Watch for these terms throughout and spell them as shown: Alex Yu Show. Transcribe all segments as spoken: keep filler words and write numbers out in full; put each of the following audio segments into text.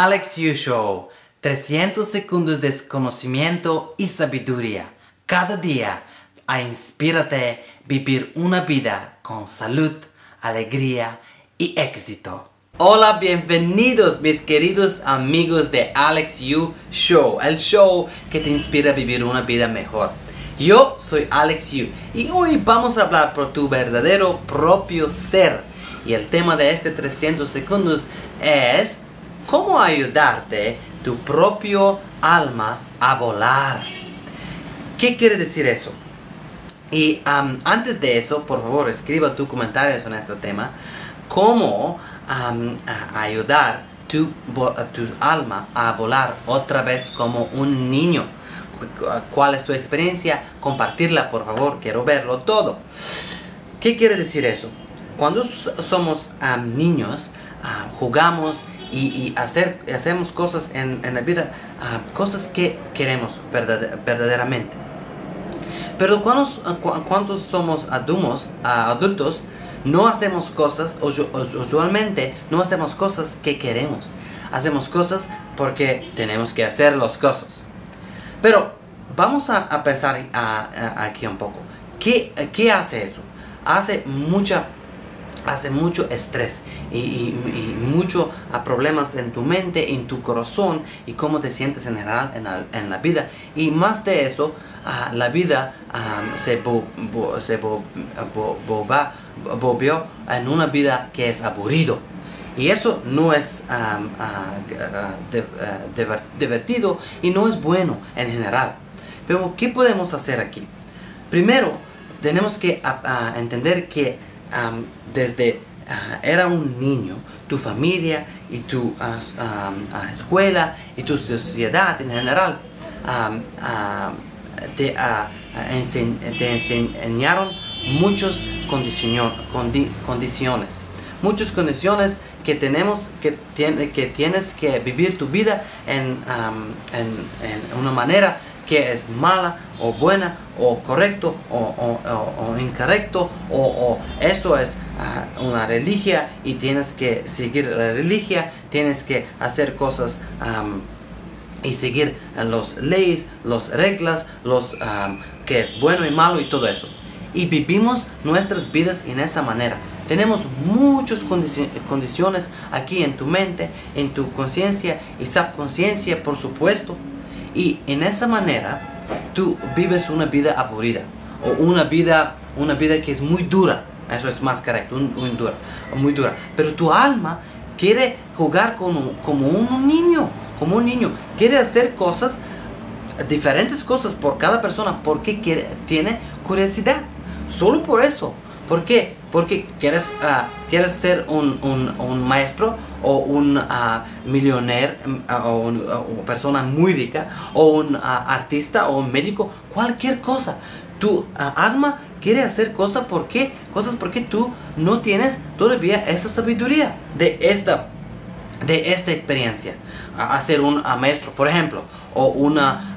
Alex Yu Show, trescientos segundos de conocimiento y sabiduría. Cada día, a inspírate a vivir una vida con salud, alegría y éxito. Hola, bienvenidos mis queridos amigos de Alex Yu Show, el show que te inspira a vivir una vida mejor. Yo soy Alex Yu y hoy vamos a hablar por tu verdadero propio ser. Y el tema de este trescientos segundos es cómo ayudarte tu propio alma a volar. ¿Qué quiere decir eso? Y um, antes de eso, por favor, escriba tus comentarios en este tema. ¿Cómo um, ayudar tu, tu alma a volar otra vez como un niño? ¿Cuál es tu experiencia? Compartirla, por favor. Quiero verlo todo. ¿Qué quiere decir eso? Cuando somos um, niños, uh, jugamos y, y hacer, hacemos cosas en, en la vida, uh, cosas que queremos verdader, verdaderamente. Pero cuando, uh, cuando somos adultos, uh, adultos, no hacemos cosas, usualmente no hacemos cosas que queremos. Hacemos cosas porque tenemos que hacer las cosas. Pero vamos a, a pensar a, a, aquí un poco. ¿Qué, qué hace eso? Hace mucha Hace mucho estrés y, y, y muchos problemas en tu mente, en tu corazón y cómo te sientes en general en la, en la vida. Y más de eso, uh, la vida um, se, bo, bo, se bo, bo, bo, bo, bobió en una vida que es aburrido. Y eso no es um, uh, de, uh, de, divertido y no es bueno en general. Pero, ¿qué podemos hacer aquí? Primero, tenemos que uh, uh, entender que Um, desde uh, era un niño, tu familia y tu uh, um, escuela y tu sociedad en general um, uh, te, uh, ense te enseñaron muchas condi condiciones muchas condiciones que tenemos que, ten que tienes que vivir tu vida en, um, en, en una manera que es mala o buena o correcto o, o, o, o incorrecto o, o eso es uh, una religión y tienes que seguir la religión, tienes que hacer cosas um, y seguir las leyes, las reglas, los um, que es bueno y malo y todo eso. Y vivimos nuestras vidas en esa manera. Tenemos muchas condici condiciones aquí en tu mente, en tu conciencia y subconsciencia, por supuesto. Y en esa manera, tú vives una vida aburrida o una vida, una vida que es muy dura. Eso es más correcto, un, un dura, muy dura. Pero tu alma quiere jugar como, como un niño, como un niño. Quiere hacer cosas, diferentes cosas por cada persona porque quiere, tiene curiosidad. Solo por eso. ¿Por qué? Porque quieres, uh, quieres ser un, un, un maestro o un uh, millonario uh, o una uh, persona muy rica o un uh, artista o un médico, cualquier cosa. Tu uh, alma quiere hacer cosas porque, cosas porque tú no tienes todavía esa sabiduría de esta, de esta experiencia. Hacer un uh, maestro, por ejemplo, o una,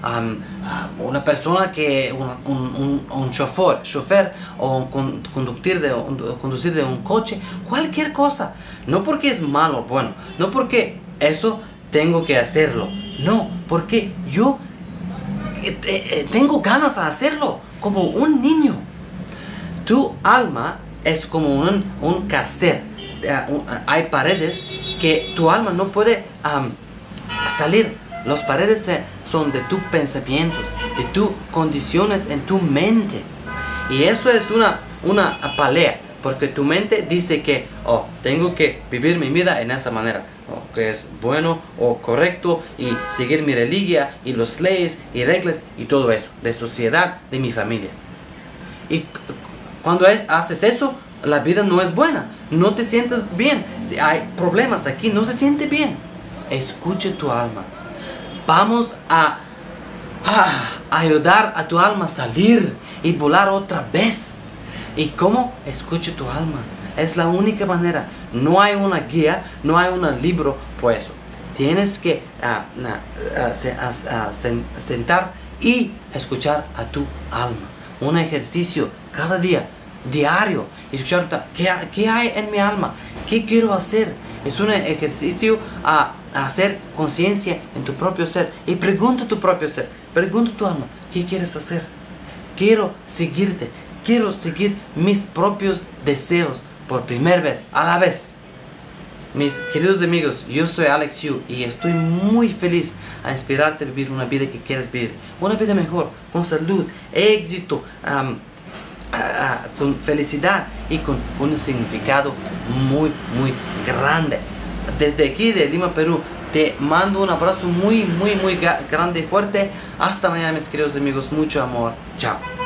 um, una persona que, un, un, un, un chofer, chofer o con, conducir, de, un, conducir de un coche, cualquier cosa. No porque es malo o bueno, no porque eso tengo que hacerlo, no, porque yo eh, eh, tengo ganas de hacerlo, como un niño. Tu alma es como un, un cárcel, uh, uh, hay paredes que tu alma no puede um, salir. Las paredes son de tus pensamientos, de tus condiciones en tu mente. Y eso es una, una pelea, porque tu mente dice que, oh, tengo que vivir mi vida en esa manera, oh, que es bueno o correcto, y seguir mi religión, y las leyes, y reglas, y todo eso, de sociedad, de mi familia. Y cuando es, haces eso, la vida no es buena, no te sientes bien, hay problemas aquí, no se siente bien. Escucha tu alma. Vamos a, a ayudar a tu alma a salir y volar otra vez. ¿Y cómo? Escucha tu alma. Es la única manera. No hay una guía, no hay un libro por eso. Tienes que uh, uh, uh, uh, uh, sentar y escuchar a tu alma. Un ejercicio cada día, diario. Escuchar, ¿qué, qué hay en mi alma? ¿Qué quiero hacer? Es un ejercicio a a hacer conciencia en tu propio ser. Y pregunta a tu propio ser, pregunta a tu alma, ¿qué quieres hacer? Quiero seguirte, quiero seguir mis propios deseos por primera vez, a la vez. Mis queridos amigos, yo soy Alex Yu y estoy muy feliz a inspirarte a vivir una vida que quieres vivir. Una vida mejor, con salud, éxito, um, Uh, con felicidad y con un significado muy muy grande. Desde aquí de Lima, Perú, te mando un abrazo muy muy muy grande y fuerte. Hasta mañana, mis queridos amigos, mucho amor, chao.